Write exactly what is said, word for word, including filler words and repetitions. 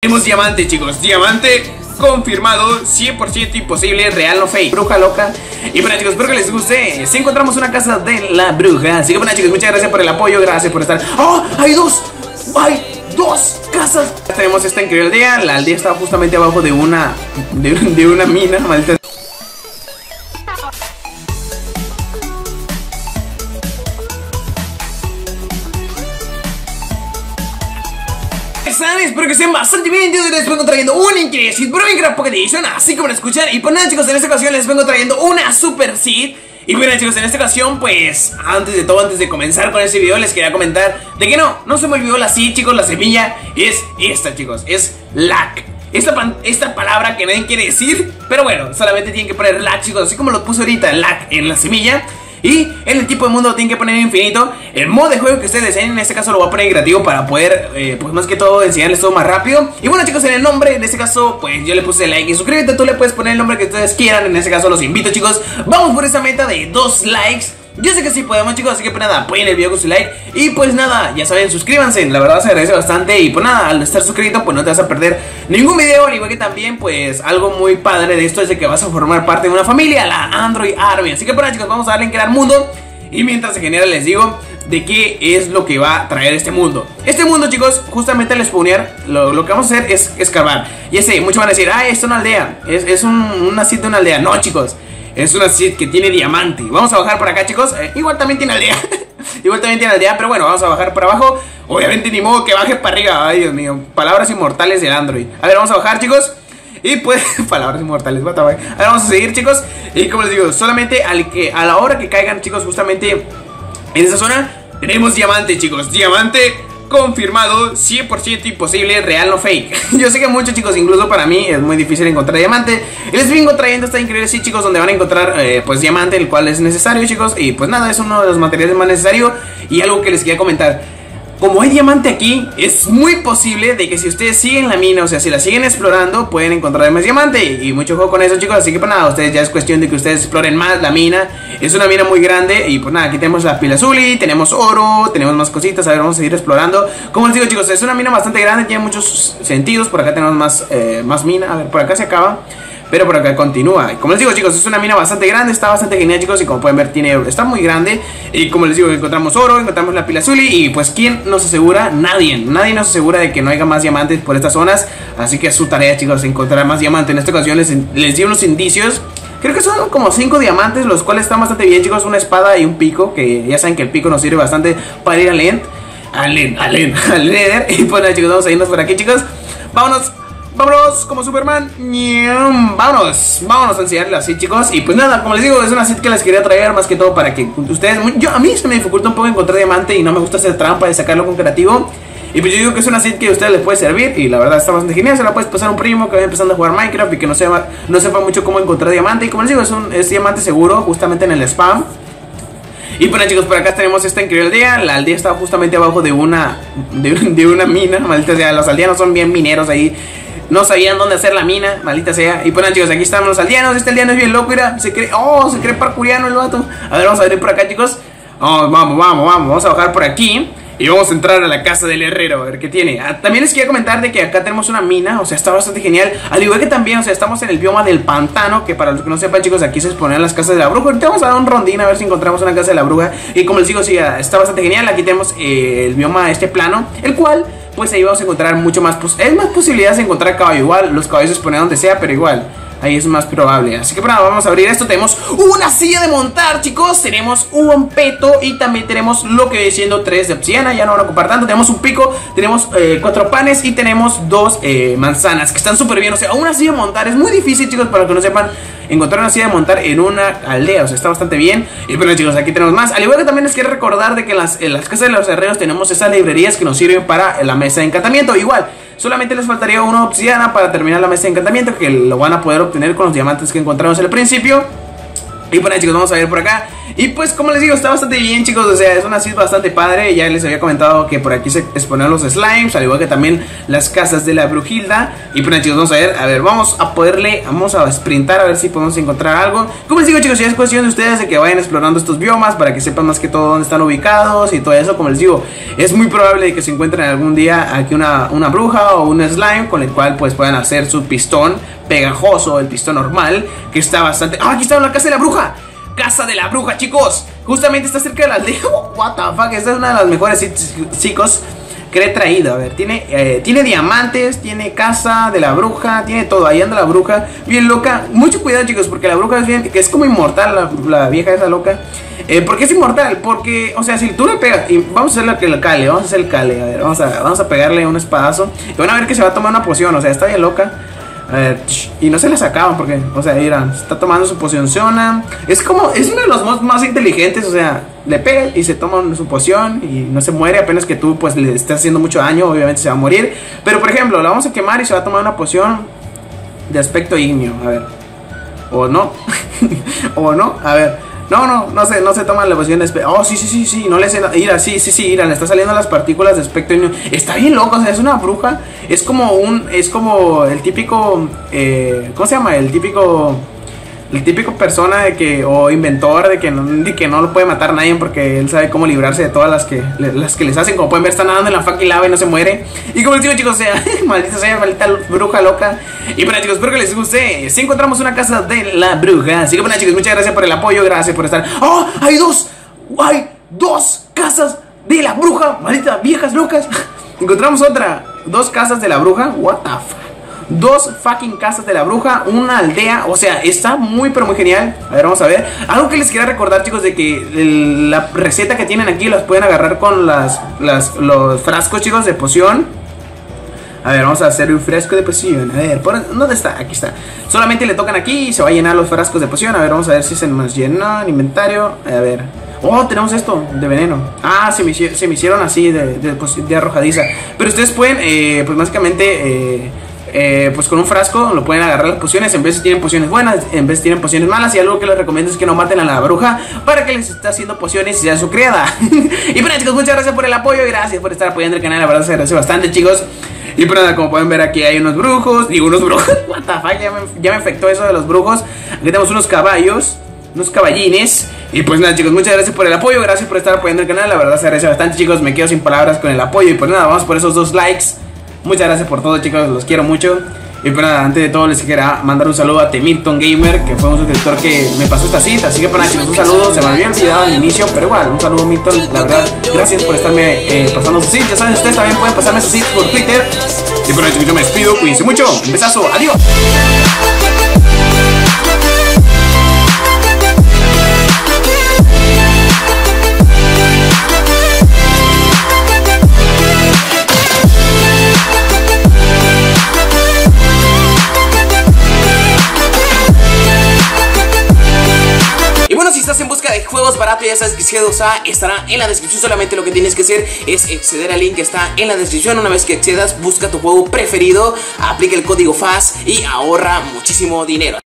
Tenemos diamante, chicos, diamante confirmado, cien por ciento imposible, real o fake, bruja loca. Y bueno, chicos, espero que les guste. Si encontramos una casa de la bruja. Así que bueno, chicos, muchas gracias por el apoyo, gracias por estar. ¡Oh! ¡Hay dos! ¡Hay dos casas! Tenemos esta increíble aldea. La aldea está justamente abajo de una De, de una mina, maldita. Espero que estén bastante bien. Yo les vengo trayendo un increíble seed por Minecraft Pocket Edition, así como lo escuchan. Y pues nada, chicos, en esta ocasión les vengo trayendo una super seed. Y bueno, chicos, en esta ocasión, pues, antes de todo, antes de comenzar con este video, les quería comentar de que no, no se me olvidó la seed, chicos. La semilla es esta, chicos, es lac. Esta, pan, esta palabra que nadie quiere decir, pero bueno, solamente tienen que poner lac, chicos, así como lo puse ahorita, lac en la semilla. Y en el tipo de mundo lo tienen que poner infinito. El modo de juego que ustedes deseen, en este caso lo voy a poner creativo para poder, eh, pues más que todo, enseñarles todo más rápido. Y bueno, chicos, en el nombre, en este caso, pues yo le puse like y suscríbete. Tú le puedes poner el nombre que ustedes quieran. En este caso los invito, chicos, vamos por esa meta de dos likes. Yo sé que sí podemos, chicos, así que pues nada, apoyen el video con su like. Y pues nada, ya saben, suscríbanse, la verdad se agradece bastante. Y pues nada, al estar suscrito, pues no te vas a perder ningún video. Al igual que también, pues, algo muy padre de esto es de que vas a formar parte de una familia, la Android Army. Así que bueno, chicos, vamos a darle en crear mundo. Y mientras se genera, les digo de qué es lo que va a traer este mundo. Este mundo, chicos, justamente al spawnear, lo, lo que vamos a hacer es excavar. Ya sé, muchos van a decir, ah, es una aldea, es, es un, una cita de una aldea. No, chicos, es una seed que tiene diamante. Vamos a bajar para acá, chicos. Eh, igual también tiene aldea. Igual también tiene aldea, pero bueno, vamos a bajar para abajo. Obviamente ni modo que baje para arriba. Ay, Dios mío. Palabras inmortales del Android. A ver, vamos a bajar, chicos. Y pues, palabras inmortales. What the fuck. Ahora vamos a seguir, chicos. Y como les digo, solamente al que, a la hora que caigan, chicos, justamente en esa zona, tenemos diamante, chicos. Diamante confirmado, cien por ciento imposible, real o fake. Yo sé que muchos, chicos, incluso para mí es muy difícil encontrar diamante. Les vengo trayendo esta increíble seed, chicos, donde van a encontrar eh, pues diamante, el cual es necesario, chicos. Y pues nada, es uno de los materiales más necesarios. Y algo que les quería comentar, como hay diamante aquí, es muy posible de que si ustedes siguen la mina, o sea, si la siguen explorando, pueden encontrar más diamante. Y mucho juego con eso, chicos, así que pues nada, ustedes ya es cuestión de que ustedes exploren más la mina. Es una mina muy grande. Y pues nada, aquí tenemos la pila azul y tenemos oro, tenemos más cositas. A ver, vamos a seguir explorando. Como les digo, chicos, es una mina bastante grande, tiene muchos sentidos. Por acá tenemos más, eh, más mina. A ver, por acá se acaba, pero por acá continúa. Como les digo, chicos, es una mina bastante grande. Está bastante genial, chicos, y como pueden ver, tiene, está muy grande. Y como les digo, encontramos oro, encontramos la pila azul. Y pues, ¿quién nos asegura? Nadie. Nadie nos asegura de que no haya más diamantes por estas zonas. Así que es su tarea, chicos, encontrar más diamantes. En esta ocasión les, les di unos indicios. Creo que son como cinco diamantes, los cuales están bastante bien, chicos. Una espada y un pico, que ya saben que el pico nos sirve bastante para ir al end, al end, al end, al nether. Y pues nada, chicos, vamos a irnos por aquí, chicos. Vámonos. Vámonos como Superman. Vámonos, vámonos a enseñarles así, chicos. Y pues nada, como les digo, es una seed que les quería traer más que todo para que ustedes, yo, a mí se me dificulta un poco encontrar diamante y no me gusta hacer trampa de sacarlo con creativo. Y pues yo digo que es una seed que a ustedes les puede servir. Y la verdad está bastante genial, se la puedes pasar a un primo que va empezando a jugar Minecraft y que no sepa, no sepa mucho cómo encontrar diamante. Y como les digo, es, un, es diamante seguro, justamente en el spam. Y bueno, chicos, por acá tenemos esta increíble aldea. La aldea está justamente abajo de una De, de una mina, maldita sea. Los aldeanos son bien mineros ahí, no sabían dónde hacer la mina, maldita sea. Y bueno, chicos, aquí están los aldeanos. Este aldeano es bien loco, mira, se cree, oh, se cree parkouriano el vato. A ver, vamos a abrir por acá, chicos. Oh, vamos, vamos, vamos, vamos a bajar por aquí y vamos a entrar a la casa del herrero, a ver qué tiene. Ah, también les quería comentar de que acá tenemos una mina, o sea, está bastante genial. Al igual que también, o sea, estamos en el bioma del pantano, que para los que no sepan, chicos, aquí se exponen las casas de la bruja. Ahorita vamos a dar un rondín a ver si encontramos una casa de la bruja. Y como les digo, sí, está bastante genial. Aquí tenemos eh, el bioma, este plano, el cual, pues ahí vamos a encontrar mucho más, pues es más posibilidades de encontrar caballo. Igual los caballos se exponen donde sea, pero igual ahí es más probable. Así que bueno, vamos a abrir esto. Tenemos una silla de montar, chicos, tenemos un peto y también tenemos lo que voy diciendo, tres de obsidiana, ya no van a ocupar tanto. Tenemos un pico, tenemos eh, cuatro panes y tenemos dos eh, manzanas, que están súper bien. O sea, una silla de montar es muy difícil, chicos, para los que no sepan, encontrar una silla de montar en una aldea, o sea, está bastante bien. Y bueno, chicos, aquí tenemos más. Al igual que también les quiero recordar de que en las, en las casas de los herreros tenemos esas librerías que nos sirven para la mesa de encantamiento. Igual, solamente les faltaría una obsidiana para terminar la mesa de encantamiento, que lo van a poder obtener con los diamantes que encontramos al principio. Y bueno, chicos, vamos a ver por acá. Y pues como les digo, está bastante bien, chicos. O sea, es una seed bastante padre. Ya les había comentado que por aquí se exponen los slimes, al igual que también las casas de la brujilda. Y pues chicos, vamos a ver, a ver, vamos a poderle, vamos a sprintar a ver si podemos encontrar algo. Como les digo, chicos, ya es cuestión de ustedes de que vayan explorando estos biomas para que sepan más que todo dónde están ubicados y todo eso. Como les digo, es muy probable que se encuentren algún día aquí una, una bruja o un slime con el cual pues puedan hacer su pistón pegajoso, el pistón normal, que está bastante... ¡Ah, aquí está la casa de la bruja! Casa de la bruja, chicos. Justamente está cerca de la aldea. What the fuck. Esta es una de las mejores, chicos, que he traído. A ver, tiene, eh, tiene diamantes, tiene casa de la bruja, tiene todo. Ahí anda la bruja, bien loca. Mucho cuidado, chicos, porque la bruja es bien, que es como inmortal, la, la vieja esa loca. eh, ¿Por qué es inmortal? Porque, o sea, si tú le pegas, y vamos a hacer el cale, vamos a hacer el cale, a ver, vamos a, vamos a pegarle un espadazo, y van a ver que se va a tomar una poción. O sea, está bien loca. Eh, y no se la sacaban porque, o sea, mira, está tomando su poción. Es como, es uno de los mods más inteligentes. O sea, le pega y se toma su poción y no se muere. Apenas que tú pues le estás haciendo mucho daño, obviamente se va a morir. Pero por ejemplo, la vamos a quemar y se va a tomar una poción de aspecto ígneo. A ver, o no. O no, a ver. No, no, no se, no se toman la poción de aspecto. Oh, sí, sí, sí, sí, no le sé. Mira, sí, sí, sí, mira, le está saliendo las partículas de aspecto ígneo. Está bien loco, o sea, es una bruja. Es como un, es como el típico, eh, ¿cómo se llama? El típico, el típico persona de que, o inventor de que, no, de que no lo puede matar a nadie porque él sabe cómo librarse de todas las que, las que les hacen. Como pueden ver, está nadando en la fucking lava y no se muere. Y como les digo, chicos, o sea, maldita sea, maldita bruja loca. Y bueno, chicos, espero que les guste. Si encontramos una casa de la bruja. Así que bueno, chicos, muchas gracias por el apoyo, gracias por estar. ¡Oh! ¡Hay dos! ¡Hay dos casas de la bruja! Maldita viejas locas. Encontramos otra. Dos casas de la bruja. What the fuck. Dos fucking casas de la bruja, una aldea, o sea, está muy pero muy genial. A ver, vamos a ver, algo que les quería recordar, chicos, de que el, la receta que tienen aquí las pueden agarrar con las, las, los frascos, chicos, de poción. A ver, vamos a hacer un frasco de poción. A ver, ¿dónde está? Aquí está. Solamente le tocan aquí y se va a llenar los frascos de poción. A ver, vamos a ver si se nos llenó el inventario. A ver, oh, tenemos esto de veneno. Ah, se me, se me hicieron así de, de, de arrojadiza. Pero ustedes pueden, eh, pues básicamente, eh, Eh, pues con un frasco lo pueden agarrar las pociones. En veces tienen pociones buenas, en veces tienen pociones malas. Y algo que les recomiendo es que no maten a la bruja para que les esté haciendo pociones y sea su criada. Y bueno, chicos, muchas gracias por el apoyo y gracias por estar apoyando el canal. La verdad se agradece bastante, chicos. Y pues nada, como pueden ver, aquí hay unos brujos. Digo, unos brujos, what the fuck, ya me, ya me afectó eso de los brujos. Aquí tenemos unos caballos, unos caballines. Y pues nada, chicos, muchas gracias por el apoyo. Gracias por estar apoyando el canal, la verdad se agradece bastante, chicos. Me quedo sin palabras con el apoyo. Y pues nada, vamos por esos dos likes. Muchas gracias por todo, chicos, los quiero mucho. Y pues nada, antes de todo les quería mandar un saludo a Temilton Gamer, que fue un suscriptor que me pasó esta cita. Así que para chicos, un saludo, se me había olvidado al inicio, pero igual, un saludo, Milton, la verdad, gracias por estarme eh, pasando su cita. Ya saben, ustedes también pueden pasarme su cita por Twitter. Y por eso yo me despido, cuídense mucho, un besazo, adiós. Juegos baratos, ya sabes que G dos A estará en la descripción. Solamente lo que tienes que hacer es acceder al link que está en la descripción. Una vez que accedas, busca tu juego preferido, aplica el código F A S y ahorra muchísimo dinero.